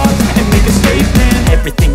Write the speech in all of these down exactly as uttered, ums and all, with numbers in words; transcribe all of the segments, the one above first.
up and make a statement. Everything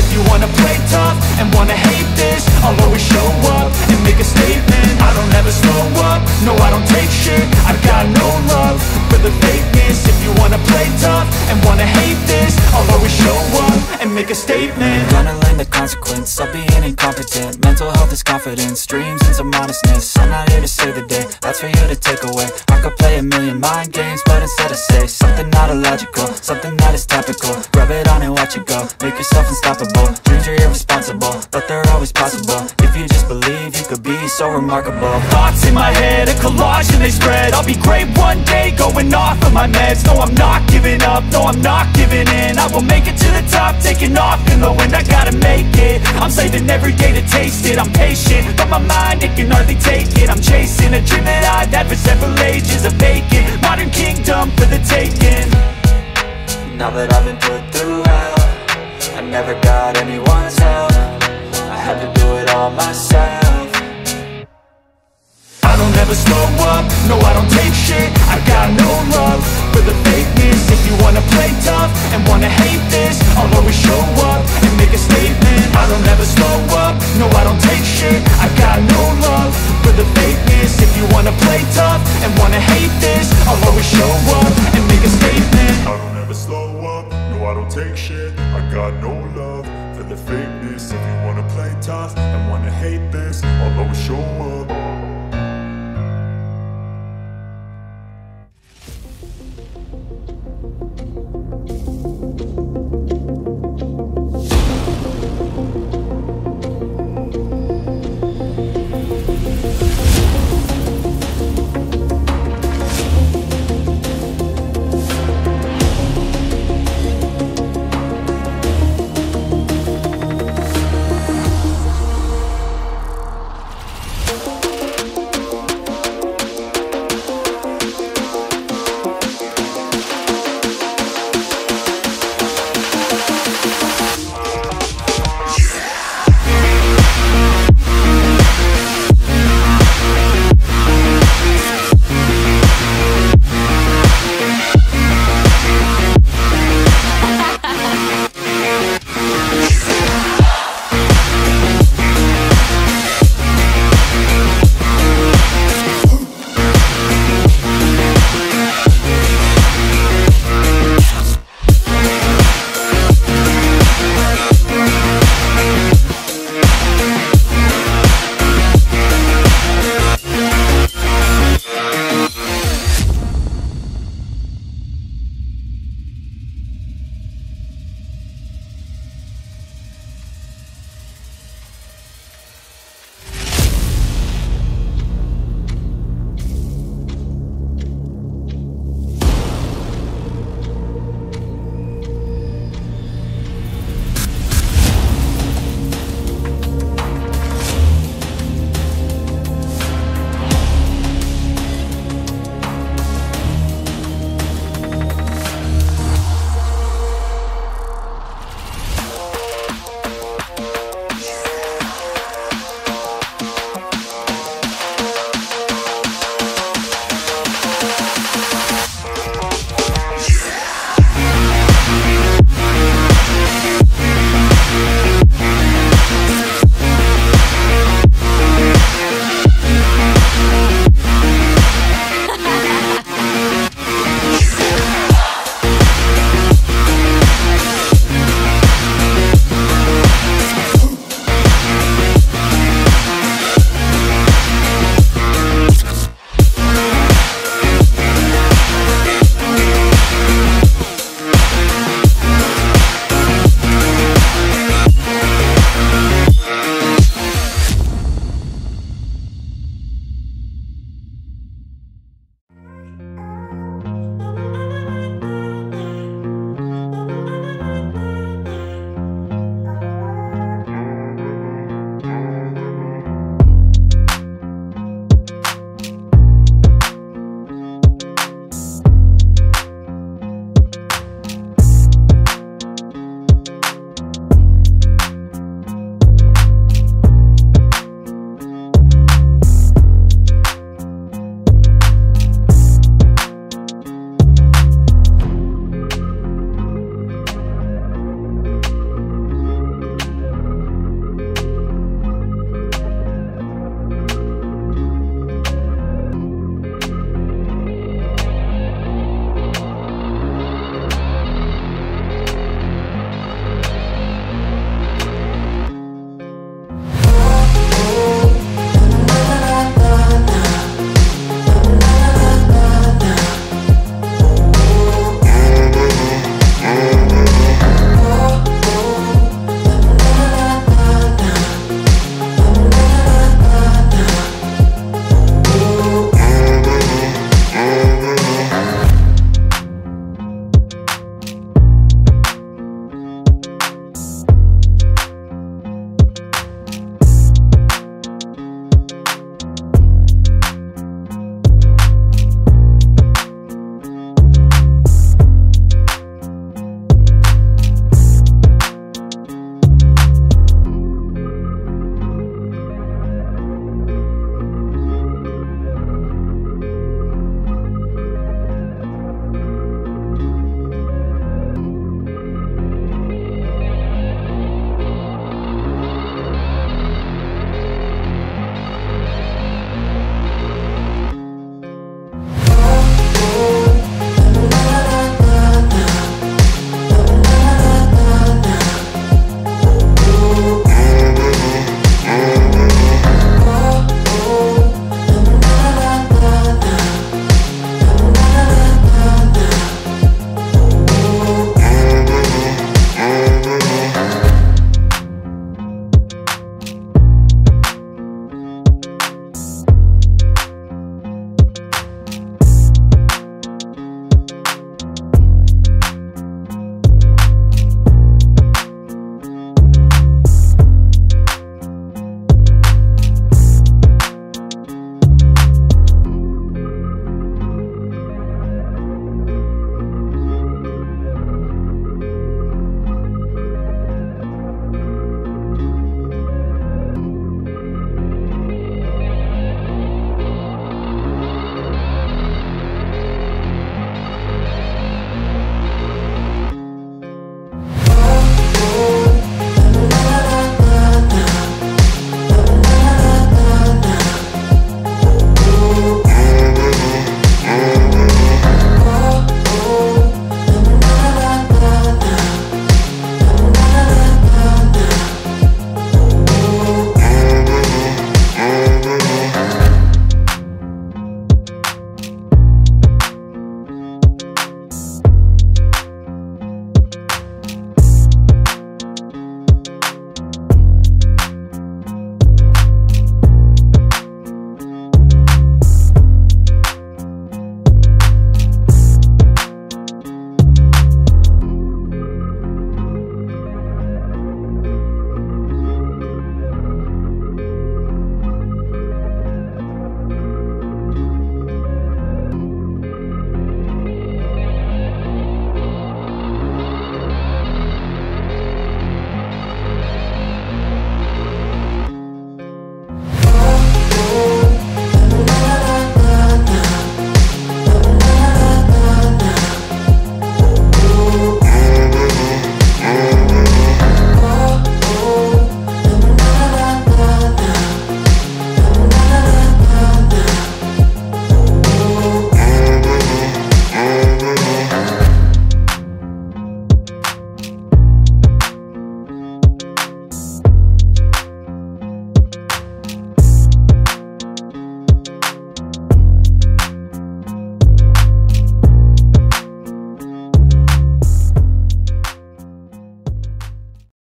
If you wanna play tough and wanna hate this, I'll always show up and make a statement. I don't ever slow up, no I don't take shit. I got no love for the fakeness. If you wanna play tough and wanna hate this, I'll always show up and make a statement. Gonna learn the consequence of being incompetent. Mental health is confidence, dreams into modestness. I'm not here to save the day, that's for you to take away. I could play a million mind games, but instead I say something not illogical, something that is topical. Rub it on and watch it go, make yourself unstoppable. Dreams are irresponsible, but they're always possible. If you just believe, you could be so remarkable. Thoughts in my head, a collage and they spread. I'll be great one day, going off of my meds. No, I'm not giving up, no, I'm not giving in. I will make it to the top, taking off in the wind. I gotta make it, I'm saving every day to taste it. I'm patient, but my mind, it can hardly take it. I'm chasing a dream that I've had for several ages. A vacant, modern kingdom for the taking. Now that I've been put through hell, I never got anyone's help. I had to do it all myself. I don't ever slow up, no I don't take shit. I got no love for the fakeness. If you wanna play tough and wanna hate this, I'll always show up and make a statement. I don't ever slow up, no I don't take shit. I got no love for the fakeness. If you wanna play tough and wanna hate this, I'll always show up and make a statement. I don't ever slow up, no I don't take shit. I got no love for the fakeness. If you wanna play tough and wanna hate this, I'll always show up.